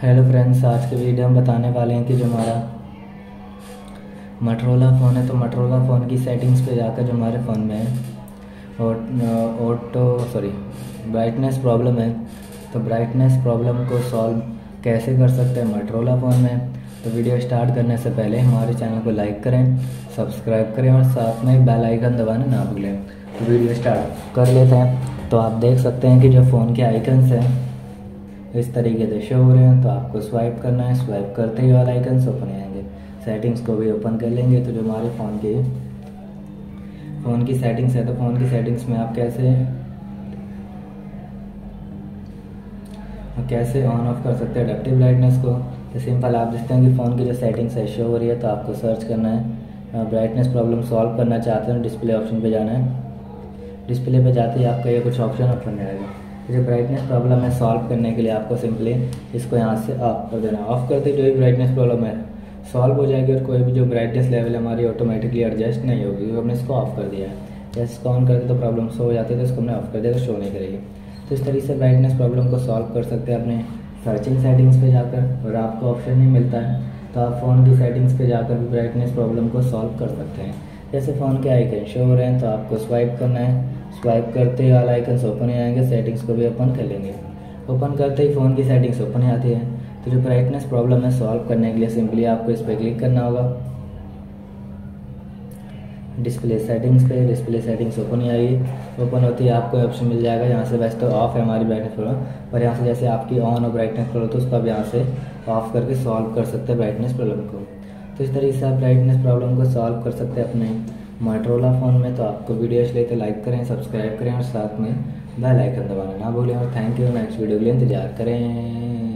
Hello friends, आज के video हम बताने वाले हैं कि जो हमारा मोटोरोला फ़ोन है तो मोटोरोला फ़ोन की सेटिंग्स पे जाकर जो हमारे फ़ोन में है ब्राइटनेस प्रॉब्लम है तो ब्राइटनेस प्रॉब्लम को सॉल्व कैसे कर सकते हैं मोटोरोला फ़ोन में। तो वीडियो स्टार्ट करने से पहले हमारे चैनल को लाइक करें, सब्सक्राइब करें और साथ में बेल आइकन दबाना ना भूलें। तो वीडियो स्टार्ट कर लेते हैं। तो आप देख सकते हैं कि जो फ़ोन के आइकन्स हैं इस तरीके से शो हो रहे हैं, तो आपको स्वाइप करना है। स्वाइप करते ही वाला आइकन्स ओपन आएंगे। सेटिंग्स को भी ओपन कर लेंगे। तो जो हमारे फ़ोन की सेटिंग्स है तो फ़ोन की सेटिंग्स में आप कैसे ऑन ऑफ कर सकते हैं एडाप्टिव ब्राइटनेस को। तो सिंपल आप देखते हैं कि फ़ोन की जो सेटिंग्स है शो हो रही है, तो आपको सर्च करना है, ब्राइटनेस प्रॉब्लम सॉल्व करना चाहते हैं, डिस्प्ले ऑप्शन पर जाना है। डिस्प्ले पर जाते ही आपका ये कुछ ऑप्शन ओपन आएगा। जो ब्राइटनेस प्रॉब्लम है सॉल्व करने के लिए आपको सिंपली इसको यहाँ से ऑफ कर देना। ऑफ करते जो भी ब्राइटनेस प्रॉब्लम है सॉल्व हो जाएगी और कोई भी जो ब्राइटनेस लेवल हमारी ऑटोमेटिकली एडजस्ट नहीं होगी, क्योंकि हमने इसको ऑफ कर दिया है। जैसे इसको ऑन करके तो प्रॉब्लम शो हो जाती है, तो इसको हमने ऑफ कर दिया तो शो नहीं करेगी। तो इस तरीके से ब्राइटनेस प्रॉब्लम को सॉल्व कर सकते हैं अपने सर्चिंग सेटिंग्स पर जाकर। और आपको ऑप्शन नहीं मिलता है तो आप फ़ोन की सेटिंग्स पर जाकर भी ब्राइटनेस प्रॉब्लम को सॉल्व कर सकते हैं। जैसे फ़ोन के आइकन शो हो रहे हैं तो आपको स्वाइप करना है। स्वाइप करते ही वाला आइकन्स ओपन ही आएंगे। सेटिंग्स को भी ओपन कर लेंगे। ओपन करते ही फ़ोन की सेटिंग्स ओपन ही आती है। तो जो ब्राइटनेस प्रॉब्लम है सॉल्व करने के लिए सिंपली आपको इस पर क्लिक करना होगा। डिस्प्ले सेटिंग्स पे डिस्प्ले सेटिंग्स ओपन ही आएगी। ओपन होती है आपको ऑप्शन मिल जाएगा। यहाँ से वैसे तो ऑफ है हमारी ब्राइटनेस प्रॉब्लम, पर यहाँ से जैसे आपकी ऑन और ब्राइटनेस प्रॉब्लम तो उसको आप यहाँ से ऑफ करके सॉल्व कर सकते हैं ब्राइटनेस प्रॉब्लम को। तो इस तरीके से आप ब्राइटनेस प्रॉब्लम को सॉल्व कर सकते हैं अपने मोटोरोला फ़ोन में। तो आपको वीडियो अच्छी लगे तो लाइक करें, सब्सक्राइब करें और साथ में बेल आइकन दबाना ना भूलें। और थैंक यू, नेक्स्ट वीडियो के लिए इंतजार करें।